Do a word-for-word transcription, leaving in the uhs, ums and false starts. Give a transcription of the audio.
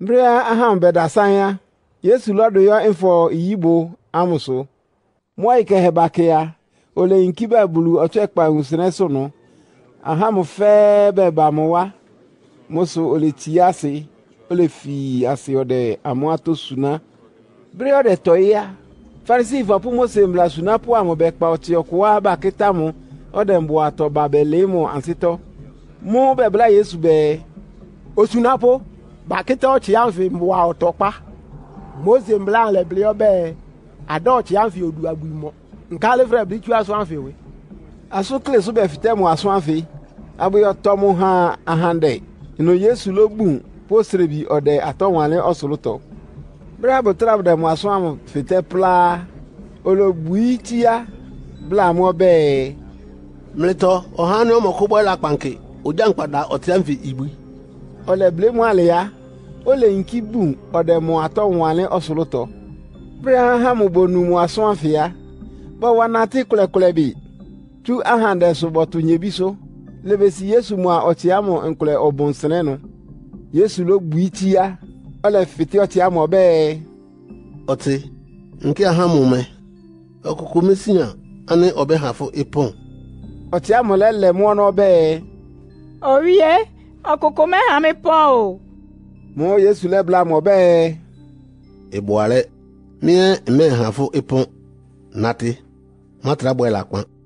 Bria aham beda sanya. Yesu lodo yo enfo Igbo amuso. Mwa ike hebake ya. Ole inkiba bulu ochekpa usineso no. Aham fe beba mwa. Moso ole tiasi. Ole fi asi ode amwato suna. Bria ode toya. Farisi vapu mose mbla suna po amobekpa otiokuwa baketa mo. Ode mbo ato babele mo ansito. Mo bebla Yesu be. Osuna po. Baketa chianfi mwa otokpa. Mose mbla le bliobe. Ado chianfi odua guimo. Nkale vre blitu aswanfi we. Aso kle so be fitemu aswanfi. Abu yo tomu ha ahande. Ino Yesu lo bun posrebi ode atonwale osuluto. Brabo trab de mo aswam fite pla. Ologbuitia bla mo be. Mleto ohanu mo kubo la panke. Odan pada otianfi ibu. Ole ble mwale ya, ole inki bun, ode mwato mwane osoloto. Brea hamu bonu mwasoanfi ya, ba wanati kule kule bi. Tu ahande sobotu nyebiso, lebesi Yesu mwa otiamo enkule obonseneno. Yesu lo buiti ya, ole fiti otiamo be. Oti, nki ahamu me, okukumisinya, ane obe hafo ipon. Otiamo lele mwono be. Oye? Okokome hame po. Mo Yesu le bla mo be. Eboale. Mien me hafo epon. Nati. Matra boela kwan.